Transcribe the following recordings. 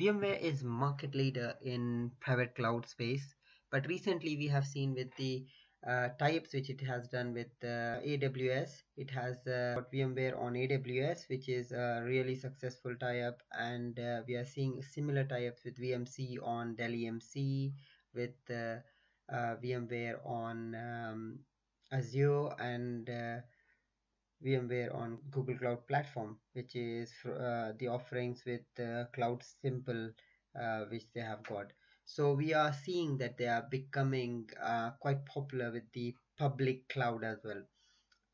VMware is market leader in private cloud space, but recently we have seen with the tie-ups which it has done with AWS. It has got VMware on AWS, which is a really successful tie-up, and we are seeing similar tie-ups with VMC on Dell EMC, with VMware on Azure, and VMware on Google Cloud Platform, which is the offerings with CloudSimple, which they have got. So we are seeing that they are becoming quite popular with the public cloud as well.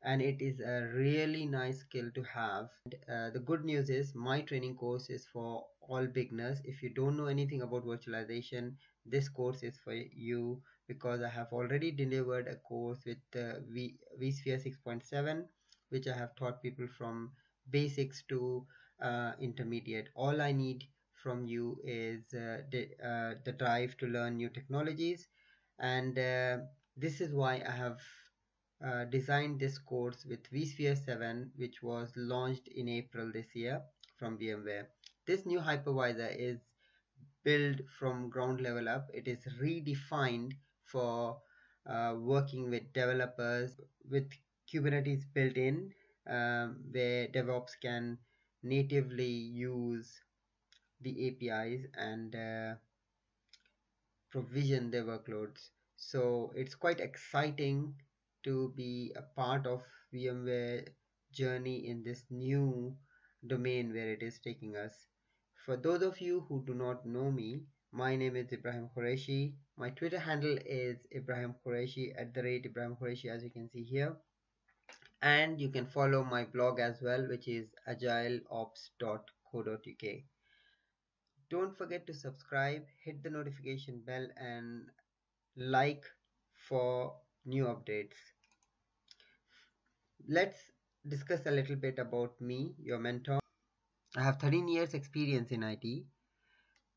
And it is a really nice skill to have. The good news is my training course is for all beginners. If you don't know anything about virtualization, this course is for you, because I have already delivered a course with vSphere 6.7, which I have taught people from basics to intermediate. All I need from you is the drive to learn new technologies, and this is why I have designed this course with vSphere 7, which was launched in April this year from VMware. This new hypervisor is built from ground level up. It is redefined for working with developers with Kubernetes built in, where DevOps can natively use the APIs and provision their workloads. So it's quite exciting to be a part of VMware journey in this new domain where it is taking us. For those of you who do not know me, my name is Ibrahim Quraishi. My Twitter handle is Ibrahim Quraishi, @Ibrahim Quraishi, as you can see here. And you can follow my blog as well, which is agileops.co.uk. Don't forget to subscribe, hit the notification bell and like for new updates. Let's discuss a little bit about me, your mentor. I have 13 years experience in IT.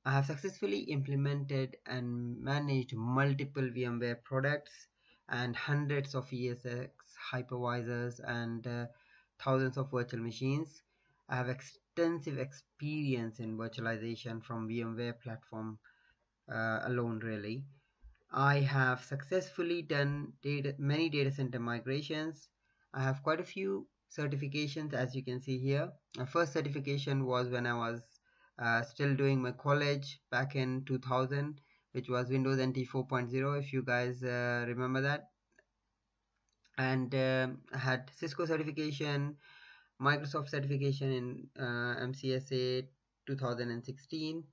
I have successfully implemented and managed multiple VMware products and hundreds of ESX hypervisors and thousands of virtual machines. I have extensive experience in virtualization from VMware platform alone, really. I have successfully done many data center migrations. I have quite a few certifications, as you can see here. My first certification was when I was still doing my college back in 2000, which was Windows NT 4.0, if you guys remember that. And I had Cisco certification, Microsoft certification in MCSA 2016,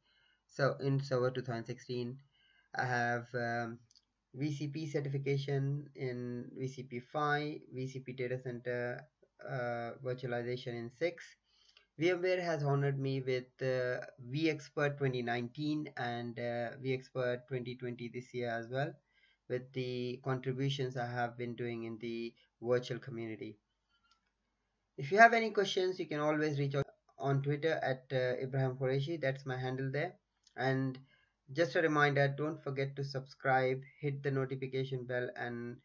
so in Server 2016. I have VCP certification in VCP 5, VCP Data Center Virtualization in 6. VMware has honored me with VExpert 2019 and VExpert 2020 this year as well, with the contributions I have been doing in the virtual community. If you have any questions, you can always reach out on Twitter at Ibrahim Quraishi. That's my handle there. And just a reminder, don't forget to subscribe, hit the notification bell and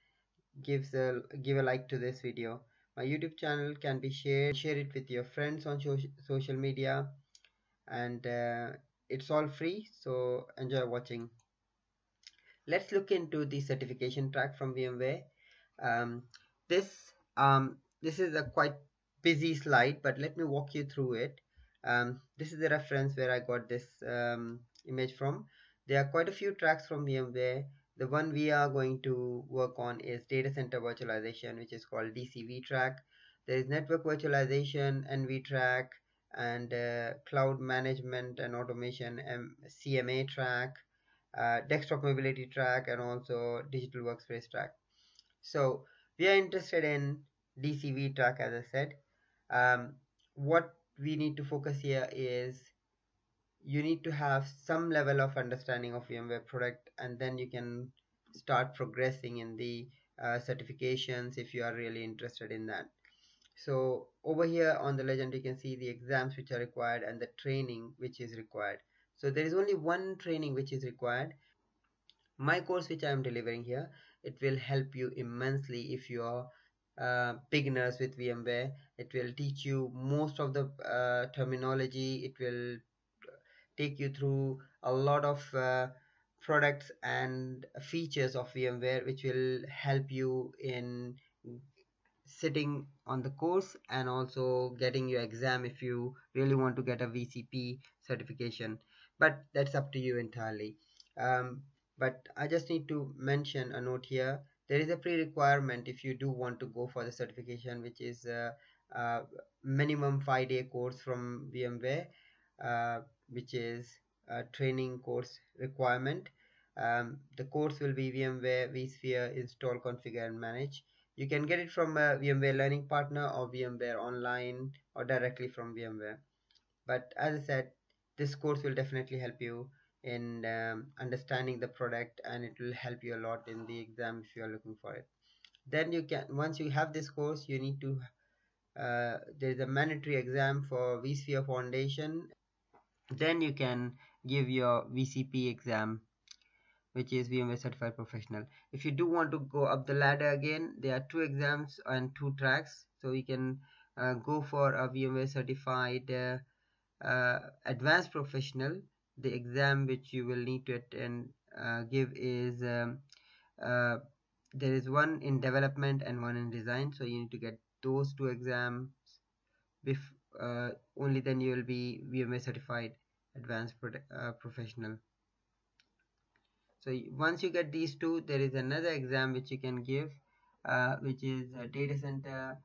give a like to this video. My YouTube channel can be shared, share it with your friends on social media, and it's all free, so enjoy watching. Let's look into the certification track from VMware. This is a quite busy slide, but let me walk you through it. This is the reference where I got this image from. There are quite a few tracks from VMware. The one we are going to work on is data center virtualization, which is called DCV track. There is network virtualization, NV track, and cloud management and automation, CMA track, desktop mobility track, and also digital workspace track. So we are interested in DCV track, as I said. What we need to focus here is you need to have some level of understanding of VMware product, and then you can start progressing in the certifications if you are really interested in that. So over here on the legend, you can see the exams which are required and the training which is required. So there is only one training which is required. My course which I am delivering here, it will help you immensely if you are beginners with VMware. It will teach you most of the terminology. It will take you through a lot of products and features of VMware, which will help you in sitting on the course and also getting your exam if you really want to get a VCP certification. But that's up to you entirely. But I just need to mention a note here. There is a pre-requirement if you do want to go for the certification, which is a minimum 5-day course from VMware, which is a training course requirement. The course will be VMware vSphere Install, Configure and Manage. You can get it from a VMware Learning Partner or VMware Online or directly from VMware. But as I said, this course will definitely help you in understanding the product, and it will help you a lot in the exam if you are looking for it. Then you can, once you have this course, you need to there is a mandatory exam for vSphere Foundation. Then you can give your VCP exam, which is VMware Certified Professional. If you do want to go up the ladder again, there are 2 exams and 2 tracks, so you can go for a VMware Certified Advanced Professional. The exam which you will need to attend give is there is one in development and one in design, so you need to get those 2 exams. Only then you will be VMware Certified Advanced Professional. So once you get these 2, there is another exam which you can give, which is a data center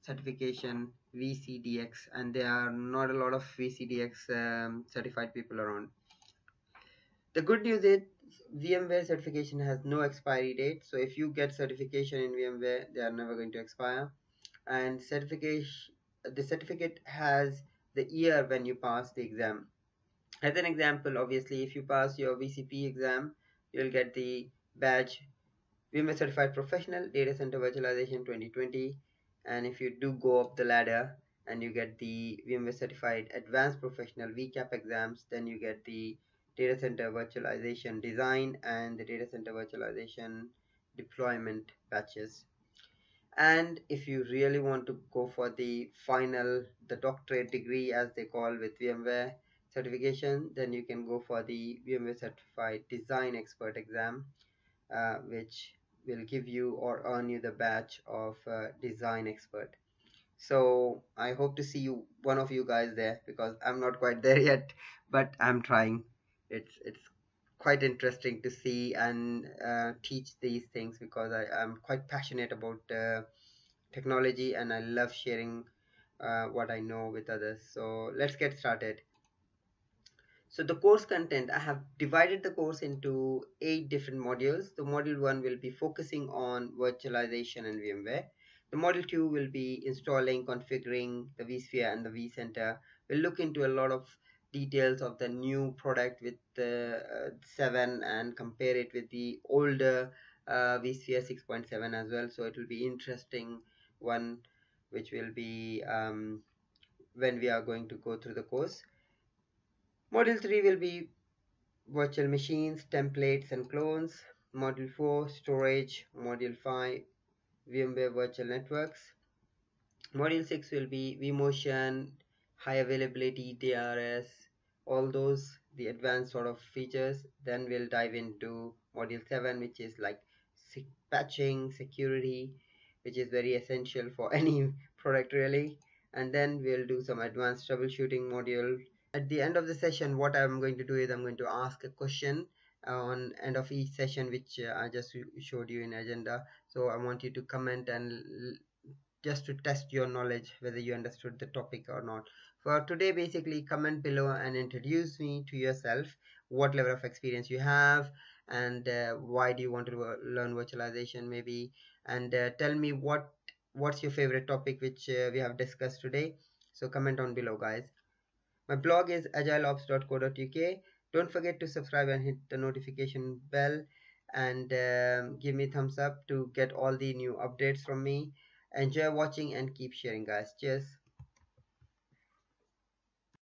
certification, VCDX, and there are not a lot of VCDX certified people around. The good news is VMware certification has no expiry date, so if you get certification in VMware, they are never going to expire. And certification, the certificate has the year when you pass the exam. As an example, obviously, if you pass your VCP exam, you'll get the badge VMware Certified Professional Data Center Virtualization 2020. And if you do go up the ladder and you get the VMware Certified Advanced Professional VCAP exams, then you get the Data Center Virtualization Design and the Data Center Virtualization Deployment batches. And if you really want to go for the final, the doctorate degree as they call with VMware certification, then you can go for the VMware Certified Design Expert exam, which will give you or earn you the badge of design expert. So I hope to see you, one of you guys there, because I'm not quite there yet, but I'm trying. It's quite interesting to see and teach these things, because I'm quite passionate about technology and I love sharing what I know with others. So let's get started. So the course content, I have divided the course into 8 different modules. The module 1 will be focusing on virtualization and VMware. The module 2 will be installing, configuring the vSphere and the vCenter. We'll look into a lot of details of the new product with the 7 and compare it with the older vSphere 6.7 as well. So it will be interesting one, which will be when we are going to go through the course. Module 3 will be virtual machines, templates and clones. Module 4, storage. Module 5, VMware virtual networks. Module 6 will be vMotion, high availability, DRS, all those, the advanced sort of features. Then we'll dive into module 7, which is like patching, security, which is very essential for any product really. And then we'll do some advanced troubleshooting module. At the end of the session, what I'm going to do is I'm going to ask a question on end of each session, which I just showed you in agenda. So I want you to comment and just to test your knowledge, whether you understood the topic or not. For today, basically, comment below and introduce me to yourself, what level of experience you have, and why do you want to learn virtualization maybe, and tell me what's your favorite topic which we have discussed today. So comment on below, guys. My blog is agileops.co.uk. Don't forget to subscribe and hit the notification bell, and give me a thumbs up to get all the new updates from me. Enjoy watching and keep sharing, guys. Cheers.